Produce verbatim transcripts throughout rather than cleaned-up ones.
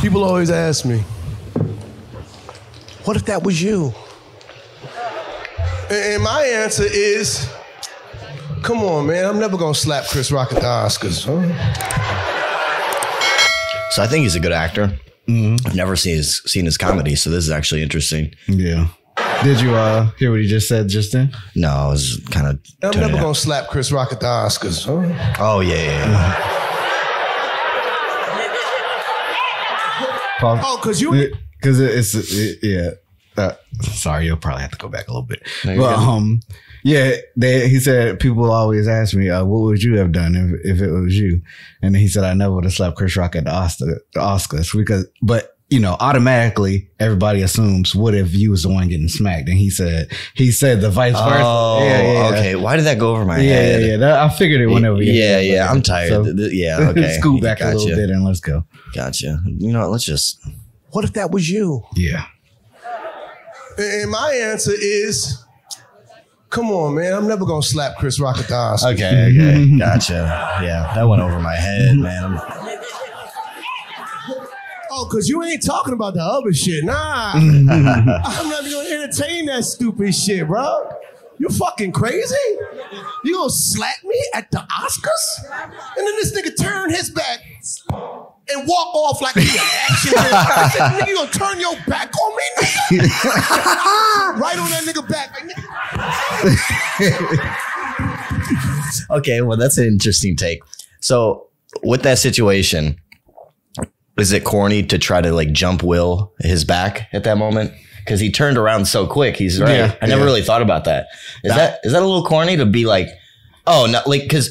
People always ask me, what if that was you? And my answer is, come on, man, I'm never gonna slap Chris Rock at the Oscars. Huh? So I think he's a good actor. Mm-hmm. I've never seen his, seen his comedy, so this is actually interesting. Yeah. Did you uh, hear what he just said just then? No, I was kind of... I'm never going to slap Chris Rock at the Oscars. Huh? Oh, yeah, yeah, yeah. Oh, because you... Because it, it's... It, yeah. Uh, sorry, you'll probably have to go back a little bit. No, but, um, yeah, they, he said, people always ask me, uh, what would you have done if, if it was you? And he said, I never would have slapped Chris Rock at the Oscar, the Oscars. Because, but... you know, automatically everybody assumes, what if you was the one getting smacked? And he said, he said the vice versa. Oh, yeah, yeah, okay. Why did that go over my yeah, head? Yeah, yeah, that, I figured it went over your head. Yeah, yeah, I'm tired. So, yeah, okay. Scoot back gotcha. a little bit and let's go. Gotcha. You know what, let's just, what if that was you? Yeah. And my answer is, come on, man, I'm never going to slap Chris Rock at the Oscars. Okay, okay, gotcha. Yeah, that went over my head, man. I'm, because you ain't talking about the other shit. Nah. I'm not going to entertain that stupid shit, bro. You fucking crazy? You going to slap me at the Oscars? And then this nigga turn his back and walk off like he an action nigga. You going to turn your back on me, nigga? Right on that nigga back. Okay, well, that's an interesting take. So with that situation... is it corny to try to like jump Will his back at that moment? Because he turned around so quick. He's right. Yeah, I never yeah. really thought about that. Is that, that is that a little corny to be like, oh, no, like, because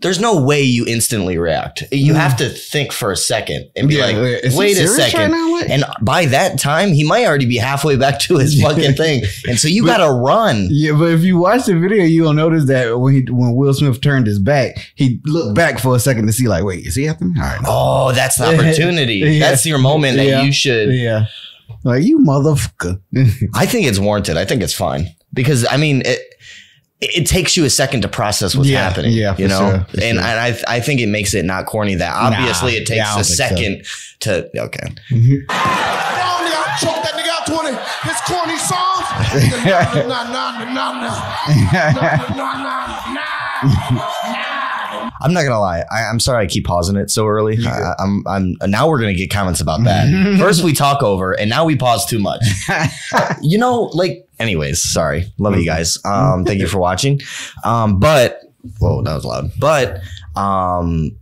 there's no way you instantly react. You yeah. have to think for a second and be yeah, like, wait, wait a second. Right now, like? And by that time, he might already be halfway back to his fucking thing. And so you got to run. Yeah, but if you watch the video, you'll notice that when he, when Will Smith turned his back, he looked back for a second to see like, wait, is he after me? All right. Oh, that's the opportunity. yeah. That's your moment that yeah. you should. Yeah. Like, you motherfucker. I think it's warranted. I think it's fine. Because, I mean, it. It takes you a second to process what's yeah, happening, yeah, you know, sure, and, sure. and I I think it makes it not corny that obviously nah, it takes yeah, a second so. to okay. Mm-hmm. Oh, nigga, I choked that nigga out to one of his corny songs. I'm not gonna lie, I, I'm sorry I keep pausing it so early. I, I'm I'm now we're gonna get comments about that. First we talk over, and now we pause too much. You know, like. Anyways, sorry. Love you guys. Um, thank you for watching. Um, but, whoa, that was loud. But um,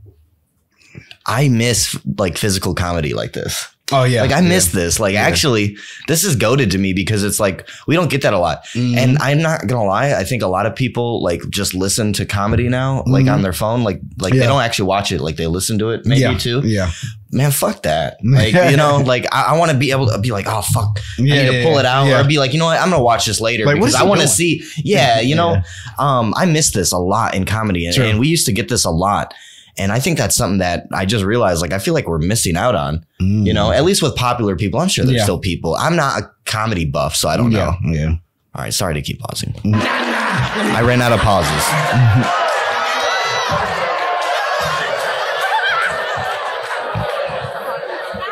I miss like physical comedy like this. Oh, yeah. Like I miss yeah. this. Like yeah. actually, this is goated to me because it's like, we don't get that a lot. Mm. And I'm not going to lie. I think a lot of people like just listen to comedy now, like mm. on their phone. Like, like yeah. they don't actually watch it. Like they listen to it maybe yeah. too. Yeah. Man, fuck that. Like, you know, like I, I want to be able to be like, oh, fuck. Yeah, I need to yeah, pull it out. Yeah. Or be like, you know what? I'm going to watch this later like, because I want to see. Yeah. You know, yeah. Um, I miss this a lot in comedy. And, and we used to get this a lot. And I think that's something that I just realized, like, I feel like we're missing out on, mm. you know, at least with popular people. I'm sure there's yeah. still people. I'm not a comedy buff, so I don't yeah. know. Yeah. All right. Sorry to keep pausing. I ran out of pauses.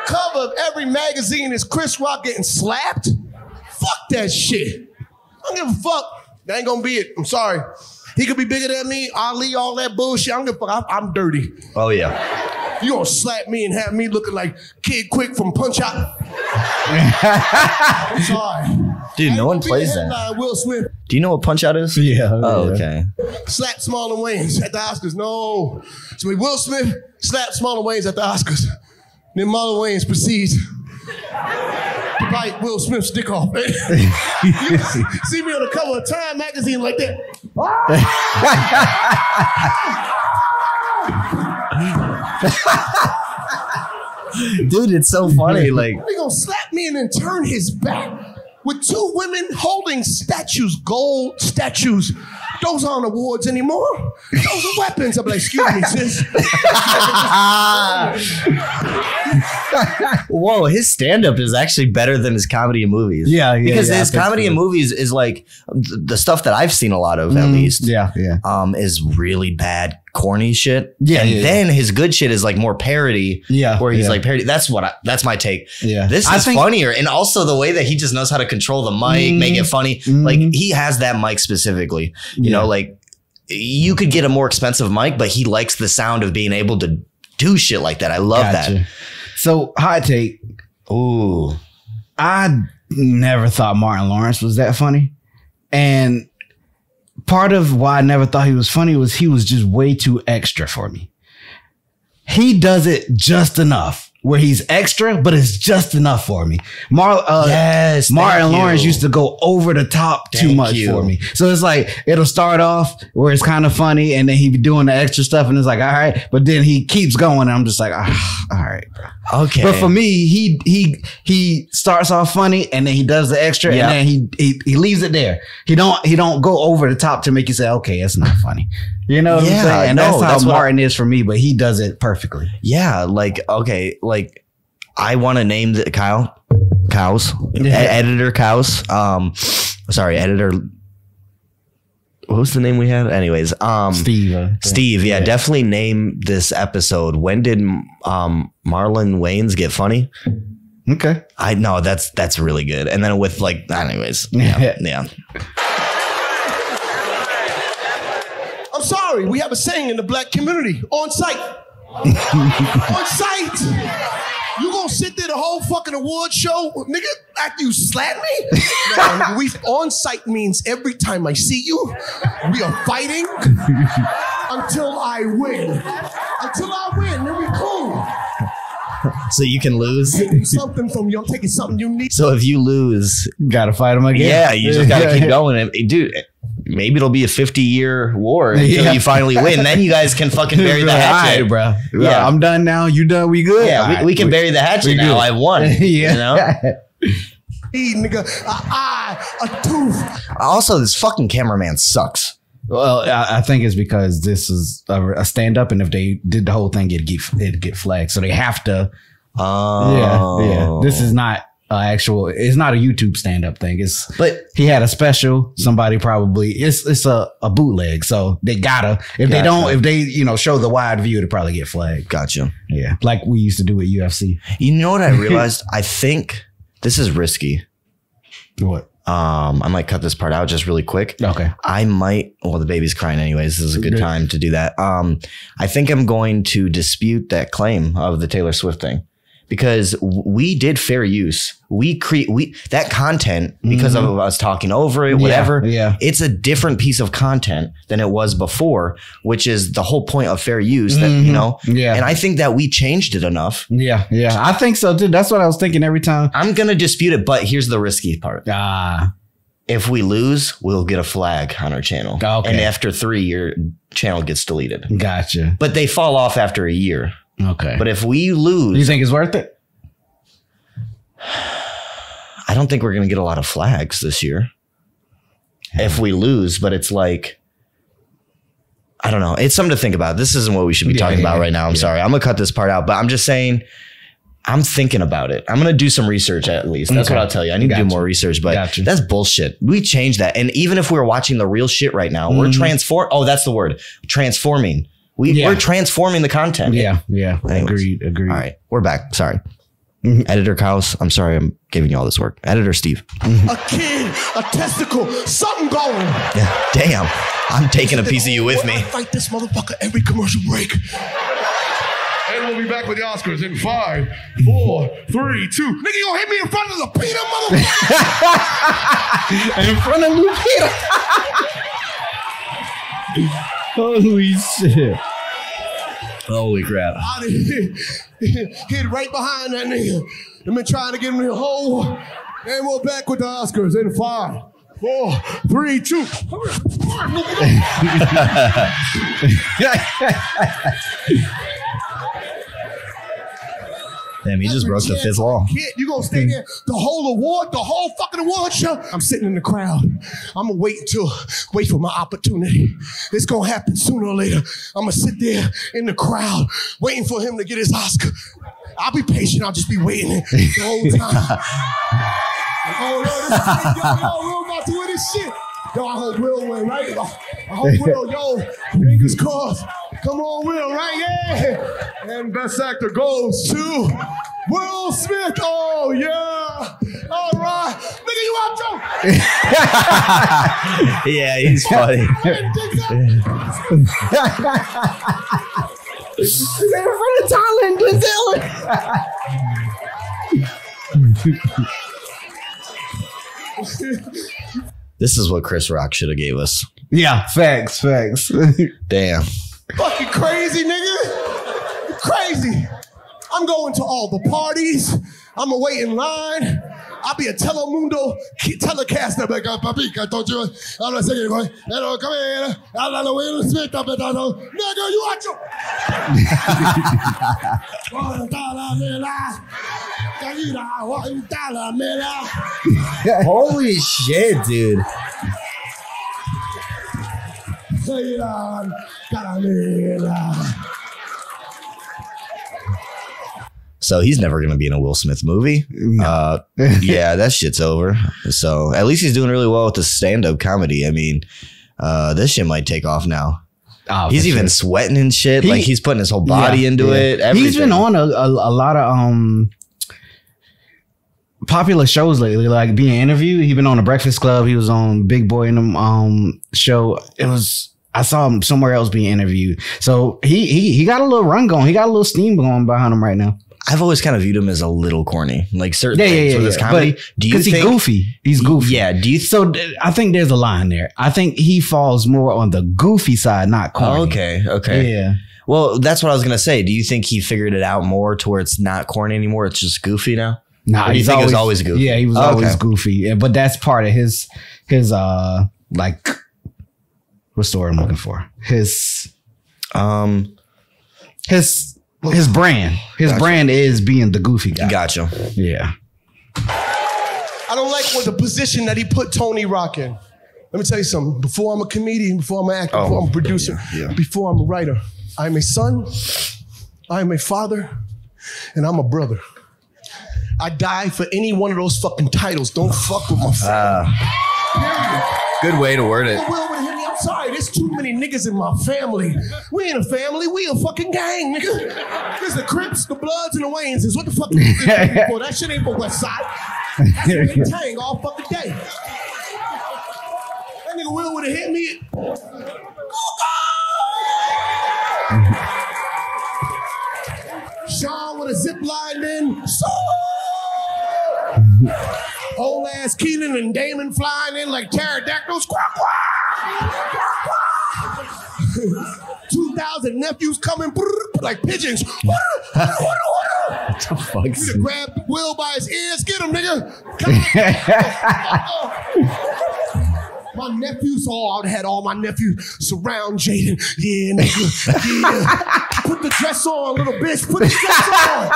Cover of every magazine is Chris Rock getting slapped. Fuck that shit. I don't give a fuck. That ain't going to be it. I'm sorry. He could be bigger than me, Ali, all that bullshit. I'm gonna fuck. I'm dirty. Oh yeah. You gonna slap me and have me looking like Kid Quick from Punch Out? I'm sorry, dude. No one plays that. Will Smith. Do you know what Punch Out is? Yeah. Oh, yeah. Okay. Slap Marlon Wayans at the Oscars. No. So we Will Smith slaps Marlon Wayans at the Oscars. Then Marlon Wayans proceeds to bite Will Smith's dick off. You see me on the cover of Time magazine like that. Dude, it's so funny. Like he gonna slap me and then turn his back with two women holding statues, gold statues. Those aren't awards anymore. Those are weapons. I'm like, excuse me, sis. Whoa, his stand-up is actually better than his comedy and movies. Yeah, yeah. Because yeah, his comedy and movies is like the stuff that I've seen a lot of, mm, at least. Yeah, yeah. Um, is really bad, corny shit. Yeah, and yeah, then yeah. his good shit is like more parody. Yeah, where he's yeah. like parody. That's what I, that's my take. Yeah, this I is think, funnier, and also the way that he just knows how to control the mic, mm, make it funny. Mm, like he has that mic specifically. You yeah. know, like you could get a more expensive mic, but he likes the sound of being able to do shit like that. I love gotcha. that. So hot take. Ooh, I never thought Martin Lawrence was that funny. And part of why I never thought he was funny was he was just way too extra for me. He does it just enough where he's extra, but it's just enough for me. Mar uh, yes, Martin Lawrence you. used to go over the top thank too much you. for me. So it's like, it'll start off where it's kind of funny and then he be doing the extra stuff and it's like, all right. But then he keeps going and I'm just like, ah, all right. Okay. But for me, he he he starts off funny and then he does the extra yep. and then he, he he leaves it there. He don't he don't go over the top to make you say, okay, it's not funny. You know what yeah, I'm saying? And no, that's how that's Martin I, is for me, but he does it perfectly. Yeah, like, okay, like I want to name the Kyle, Cows, yeah. editor Cows. Um, sorry, editor. What was the name we had? Anyways, um, Steve. Steve, yeah, yeah, definitely name this episode. When did um, Marlon Wayans get funny? Okay, I know that's that's really good. And then with like, anyways, yeah, yeah. Sorry, we have a saying in the black community, on site. On site. You gonna sit there the whole fucking award show, nigga, after you slap me? No, we on site means every time I see you, we are fighting until I win. Until I win, then we cool. So you can lose. Taking something from you, I'm taking something you need. So if you lose, you gotta fight them again. Yeah, you just gotta keep going, dude. Maybe it'll be a fifty year war until yeah. you finally win. Then you guys can fucking bury the hatchet. All right, bro. bro. Yeah, I'm done now. You done? We good? Yeah, we, right. we can bury the hatchet now. I won. yeah. You know? Hey, nigga, a eye, a tooth. Also, this fucking cameraman sucks. Well, I, I think it's because this is a, a stand up, and if they did the whole thing, it'd get, it'd get flagged. So they have to. Oh. Yeah, yeah. This is not. Uh, actual, it's not a YouTube stand-up thing. It's but he had a special. Somebody probably it's it's a, a bootleg, so they gotta if gotcha. they don't if they you know show the wide view, to probably get flagged. Gotcha. Yeah, like we used to do at U F C. You know what I realized? I think this is risky. What? Um, I might cut this part out just really quick. Okay. I might. Well, the baby's crying anyways. This is a good time to do that. Um, I think I'm going to dispute that claim of the Taylor Swift thing. Because we did fair use. We create we that content because mm-hmm. of us talking over it, whatever. Yeah, yeah. It's a different piece of content than it was before, which is the whole point of fair use. That mm-hmm. you know, yeah. And I think that we changed it enough. Yeah, yeah. I think so too. That's what I was thinking every time. I'm gonna dispute it, but here's the risky part. Ah. If we lose, we'll get a flag on our channel. Okay. And after three, your channel gets deleted. Gotcha. But they fall off after a year. Okay. But if we lose, you think it's worth it? I don't think we're going to get a lot of flags this year yeah. if we lose, but it's like, I don't know. It's something to think about. This isn't what we should be yeah, talking yeah, about right now. I'm yeah. sorry. I'm going to cut this part out, but I'm just saying, I'm thinking about it. I'm going to do some research at least. That's okay. what I'll tell you. I need gotcha. to do more research, but gotcha. that's bullshit. We changed that. And even if we're watching the real shit right now, mm-hmm. we're transform. Oh, that's the word. Transforming. We, yeah. We're transforming the content. Yeah, yeah. Anyways. Agreed, agreed. All right, we're back. Sorry. Mm-hmm. Editor Kyle, I'm sorry I'm giving you all this work. Editor Steve. Mm-hmm. A kid, a testicle, something going. Yeah. Damn, I'm taking a piece of you with me. I fight this motherfucker every commercial break. And we'll be back with the Oscars in five, four, three, two. Nigga, you gonna hit me in front of Lupita, motherfucker. In front of Lupita. Holy shit. Holy crap. I hid, hid right behind that nigga. I've been trying to get him in the hole. And we're back with the Oscars in five, four, three, two. Damn, he just broke the fifth wall. Kid, you gonna stay there the whole award, the whole fucking award show? I'm sitting in the crowd. I'm gonna wait until wait for my opportunity. It's gonna happen sooner or later. I'm gonna sit there in the crowd waiting for him to get his Oscar. I'll be patient. I'll just be waiting the whole time. Oh no, this is, yo, yo, we're about to win this shit. Yo, I hope Will win, right? I hope Will, yo, fingers crossed. Come on, Will, right? Yeah. And best actor goes to Will Smith. Oh, yeah. All right. Nigga, you out, Joe? Yeah, he's funny. They're in front of Tyler and Giselle. This is what Chris Rock should have gave us. Yeah, facts, facts. Damn. Fucking crazy, nigga. You're crazy. I'm going to all the parties. I'm going to wait in line. I'll be a Telemundo telecaster. Don't you? I'm not saying anybody. Come here. I'm not the Will Smith. Nigga, you watch your. Holy shit, dude. So he's never going to be in a Will Smith movie. No. Uh, yeah, that shit's over. So at least he's doing really well with the stand-up comedy. I mean, uh, this shit might take off now. Oh, he's even sure. sweating and shit. He, like he's putting his whole body yeah, into yeah. it. Everything. He's been on a, a, a lot of um, popular shows lately, like being interviewed. He's been on The Breakfast Club. He was on Big Boy in the um, show. It was... I saw him somewhere else being interviewed. So he he he got a little run going. He got a little steam going behind him right now. I've always kind of viewed him as a little corny. Like certain yeah, things yeah, with yeah. his comedy. Because he's goofy. He's goofy. Yeah. Do you so I think there's a line there. I think he falls more on the goofy side, not corny. Oh, okay. Okay. Yeah. Well, that's what I was going to say. Do you think he figured it out more to where it's not corny anymore? It's just goofy now? Nah, do you think always, it was always goofy? Yeah, he was oh, always okay. goofy. Yeah, but that's part of his, his uh like... What's the word I'm looking for? His, um, his, his brand. His gotcha. brand is being the goofy guy. Gotcha. Yeah. I don't like what the position that he put Tony Rock in. Let me tell you something. Before I'm a comedian, before I'm an actor, oh, before I'm a producer, yeah, yeah. before I'm a writer, I'm a son, I'm a father, and I'm a brother. I die for any one of those fucking titles. Don't fuck with my family. Uh, good way to word it. Sorry, there's too many niggas in my family. We ain't a family, we a fucking gang, nigga. There's the Crips, the Bloods, and the Wayanses. What the fuck is this for? That shit ain't for West Side. That's a big tang all fucking day. That nigga Will would've hit me. Sean would've ziplined in. So old ass Keenan and Damon flying in like pterodactyls. Quack, quack. two thousand nephews coming like pigeons. What the fuck? You to grab Will by his ears, get him, nigga. Come on. My nephews, all I had all my nephews surround Jaden. Yeah, nigga. Yeah. Put the dress on, little bitch. Put the dress on.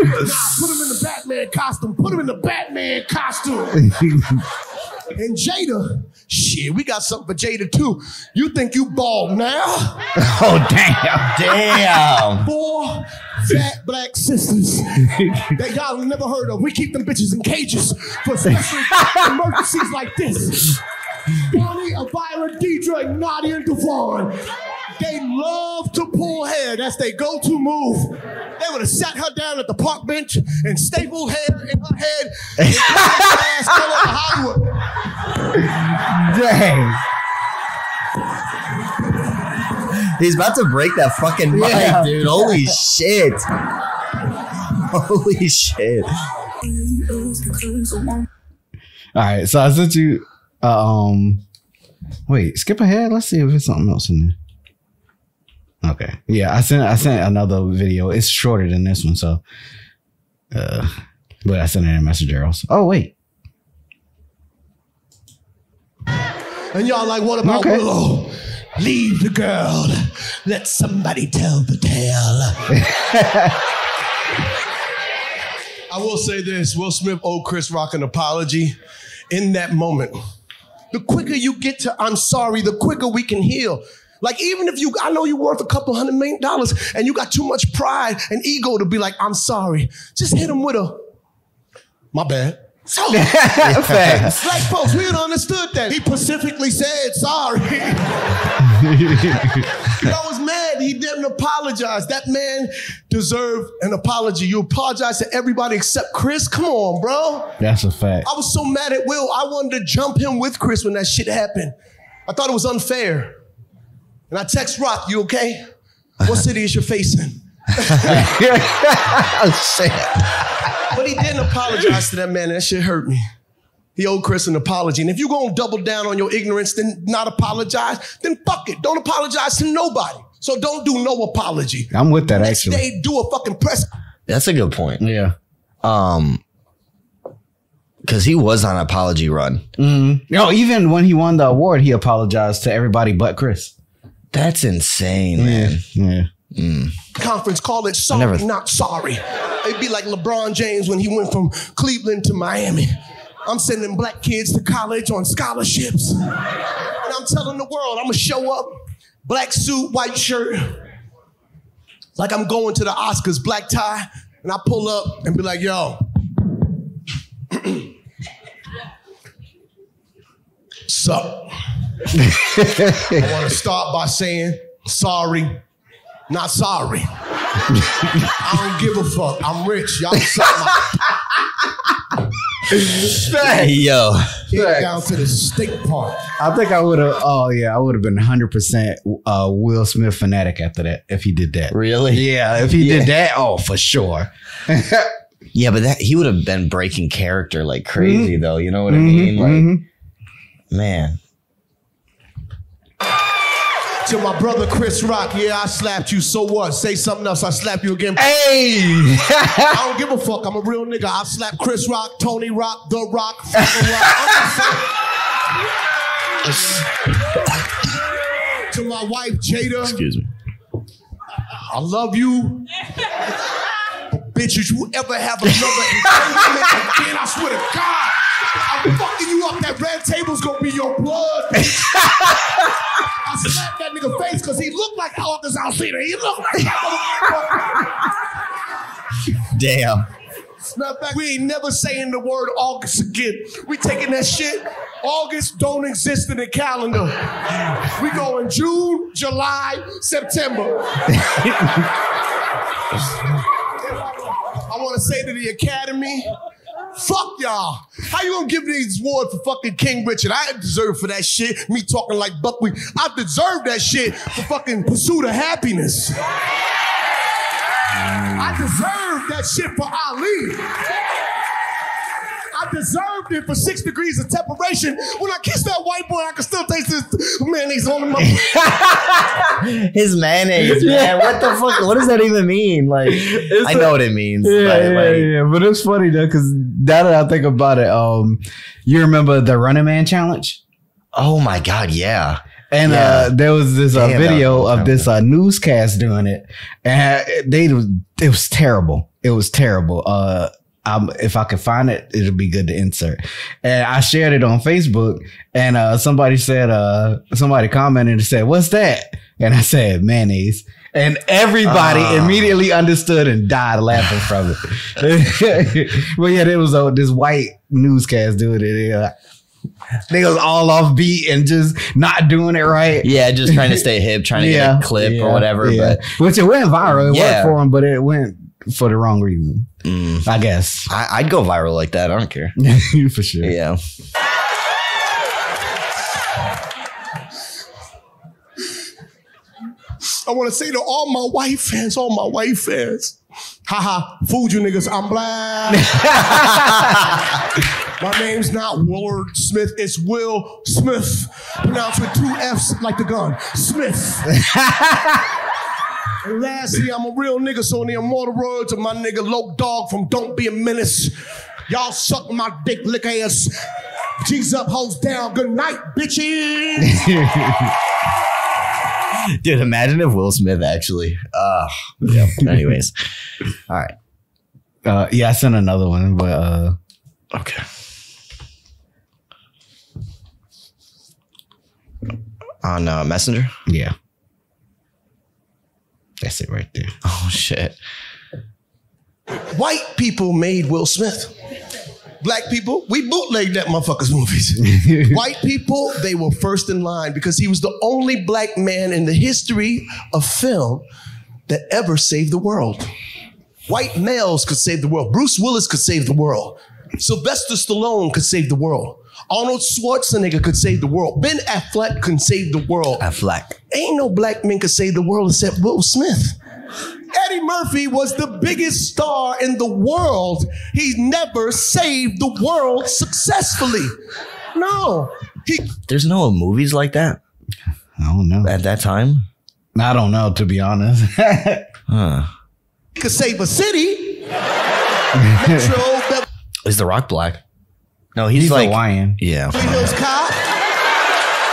Put him in the Batman costume. Put him in the Batman costume. And Jada, shit, we got something for Jada too. You think you bald now? Oh, damn, damn. Four fat black sisters that y'all never heard of. We keep them bitches in cages for special emergencies like this. Bonnie, Elvira, Deidre, and Nadia, and Devon. They love to pull hair. That's their go-to move. They would have sat her down at the park bench and stapled hair in her head and her ass all over Hollywood. Dang. He's about to break that fucking mic, yeah, dude. Holy shit. Holy shit. All right, so I sent you... Um, wait, skip ahead. Let's see if there's something else in there. Okay. Yeah, I sent I sent another video. It's shorter than this one, so uh but I sent it in a messenger also. Oh wait. And y'all like, what about okay. Willow? Leave the girl. Let somebody tell the tale. I will say this, Will Smith owed Chris Rock an apology in that moment. The quicker you get to I'm sorry, the quicker we can heal. Like, even if you, I know you're worth a couple hundred million dollars and you got too much pride and ego to be like, I'm sorry. Just hit him with a, my bad. Sorry. Facts. Like, folks, we don't understood that. He specifically said sorry. I was mad. He didn't apologize. That man deserved an apology. You apologize to everybody except Chris? Come on, bro. That's a fact. I was so mad at Will. I wanted to jump him with Chris when that shit happened. I thought it was unfair. And I text Rock, you okay? What city is your face in? Oh, shit. But he didn't apologize to that man. And that shit hurt me. He owed Chris an apology. And if you're going to double down on your ignorance, then not apologize, then fuck it. Don't apologize to nobody. So don't do no apology. I'm with that, actually. They do a fucking press. That's a good point. Yeah. Um... Because he was on an apology run. Mm-hmm. No, even when he won the award, he apologized to everybody but Chris. That's insane, man. Yeah. yeah. Mm. Conference, call it sorry, never... not sorry. It'd be like LeBron James when he went from Cleveland to Miami. I'm sending black kids to college on scholarships. And I'm telling the world, I'm going to show up, black suit, white shirt. Like I'm going to the Oscars, black tie. And I pull up and be like, yo. Sup. I want to start by saying sorry, not sorry. I don't give a fuck. I'm rich. Y'all suck. Hey, yo. Get down to the steak part. I think I would have, oh yeah, I would have been one hundred percent uh, Will Smith fanatic after that if he did that. Really? Yeah, if he yeah. did that, oh, for sure. Yeah, but that he would have been breaking character like crazy, mm-hmm. though. You know what mm-hmm, I mean? Like, mm-hmm. man. To my brother Chris Rock, yeah, I slapped you. So what? Say something else. I slap you again. Hey! I don't give a fuck. I'm a real nigga. I've slapped Chris Rock, Tony Rock, The Rock, fucking Rock. I'm the fuck. To my wife, Jada. Excuse me. I love you. Bitch, if you ever have another engagement again, I swear to God, I'm fucking you up. That red table's gonna be your blood, bitch. I slapped that nigga's face because he looked like August Alsina. He looked like that. Damn. Matter of fact, we ain't never saying the word August again. We taking that shit. August don't exist in the calendar. We going June, July, September. I want to say to the Academy, fuck y'all. How you going to give these awards for fucking King Richard? I ain't deserve for that shit. Me talking like Buckwheat. I deserve that shit for fucking Pursuit of Happiness. I deserve that shit for Ali. I deserved it for Six Degrees of Separation. When I kissed that white boy, I could still taste his mayonnaise on my his mayonnaise, man. What the fuck? What does that even mean? Like, it's I know a, what it means. Yeah, but, yeah, like, yeah. But it's funny though, because now that I think about it, um, you remember the Running Man challenge? Oh my God, yeah. And yeah. uh, there was this uh, Damn, video of this uh, newscast doing it, and they it was terrible. It was terrible. Uh. Um, if I could find it, it'll be good to insert. And I shared it on Facebook, and uh, somebody said, uh, somebody commented and said, "What's that?" And I said, "Mayonnaise." And everybody uh. immediately understood and died laughing from it. But yeah, there was uh, this white newscast doing it. Like, they was all off beat and just not doing it right. Yeah, just trying to stay hip, trying to yeah, get a clip yeah, or whatever. Yeah. But which it went viral. It yeah. worked for them, but it went for the wrong reason. Mm. I guess I, I'd go viral like that. I don't care. For sure. Yeah. I want to say to all my white fans, all my white fans, haha, fooled you niggas. I'm black. My name's not Willard Smith. It's Will Smith. Pronounced with two F's like the gun. Smith. And lastly, I'm a real nigga, so in the immortal words of my nigga Lope Dog from Don't Be a Menace, y'all suck my dick, lick ass, G's up, hoes down, good night, bitches. Dude, imagine if Will Smith actually. Uh, yeah. Anyways, all right. Uh, yeah, I sent another one, but uh, okay. On uh, Messenger? Yeah. That's it right there. Oh, shit. White people made Will Smith. Black people, we bootlegged that motherfucker's movies. White people, they were first in line because he was the only black man in the history of film that ever saved the world. White males could save the world. Bruce Willis could save the world. Sylvester Stallone could save the world. Arnold Schwarzenegger could save the world. Ben Affleck could save the world. Affleck. Ain't no black men could save the world except Will Smith. Eddie Murphy was the biggest star in the world. He never saved the world successfully. No. He There's no movies like that. I don't know. At that time? I don't know, to be honest. Huh. He could save a city. Metro. Is The Rock black? No, he's, he's like Hawaiian. Yeah.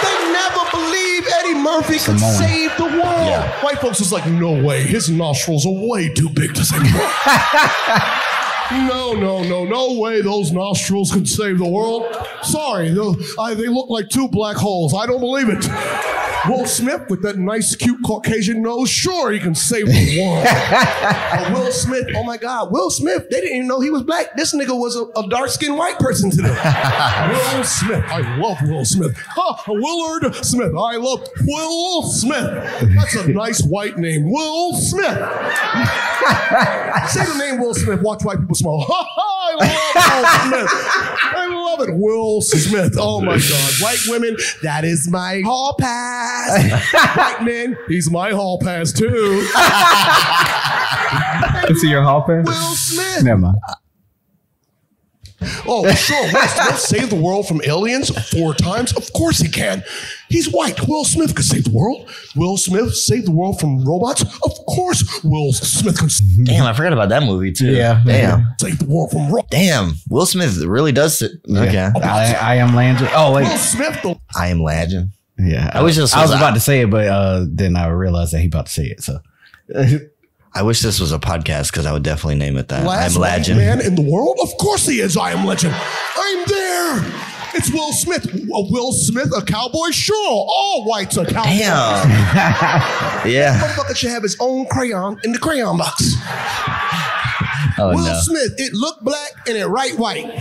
They never believed Eddie Murphy could save the world. Yeah. White folks was like, no way. His nostrils are way too big to save the world. no, no, no, no way those nostrils can save the world. Sorry, I, they look like two black holes. I don't believe it. Will Smith with that nice, cute Caucasian nose, sure he can save the world. uh, Will Smith, oh my God, Will Smith, they didn't even know he was black. This nigga was a, a dark-skinned white person today. Will Smith, I love Will Smith. Huh, Willard Smith, I love Will Smith. That's a nice white name, Will Smith. Say the name Will Smith, watch white people smile. Ha ha! I love Will Smith. I love it. Will Smith. Oh my God. White women, that is my hall pass. White men, he's my hall pass too. Is he your hall pass? Will Smith. Never mind. Oh, sure. Will Smith saved the world from aliens four times? Of course he can. He's white. Will Smith could save the world. Will Smith saved the world from robots? Of course Will Smith could save the world. Damn, I forgot about that movie, too. Yeah. Damn. Save the world from robots. Damn. Will Smith really does it. Okay. Yeah. I, I Am Legend. Oh, wait. Will Smith. The I Am Legend. Yeah. I, I wish this was I was about I, to say it, but uh, then I realized that he about to say it, so... I wish this was a podcast because I would definitely name it that. Last I'm Legend. Man in the world? Of course he is. I Am Legend. I'm there. It's Will Smith. Will Smith, a cowboy? Sure. All whites are cowboys. Damn. Yeah. This motherfucker should have his own crayon in the crayon box. Oh, Will no. Smith, it look black and it right white.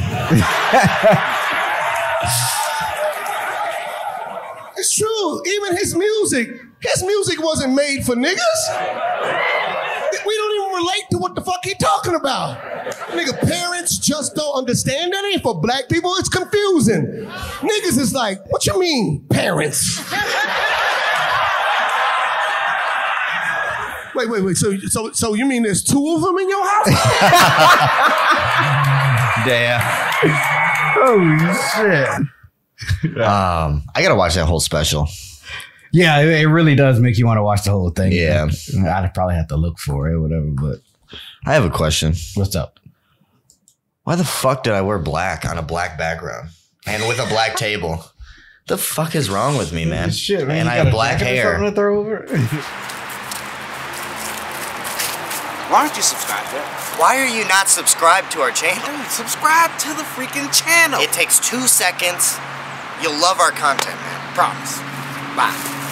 It's true. Even his music. His music wasn't made for niggas. We don't even relate to what the fuck he talking about. Nigga, parents just don't understand that. Ain't for black people, it's confusing. Niggas is like, what you mean, parents? wait, wait, wait, so, so so you mean there's two of them in your house? Damn. Oh, shit. Um, I gotta watch that whole special. Yeah, it really does make you want to watch the whole thing. Yeah. I'd probably have to look for it or whatever, but. I have a question. What's up? Why the fuck did I wear black on a black background and with a black table? The fuck is wrong with me, man? Shit, man. And I have black hair. Something to throw over? Why don't you subscribe to it? Why are you not subscribed to our channel? Dude, subscribe to the freaking channel. It takes two seconds. You'll love our content, man. Promise. Bye.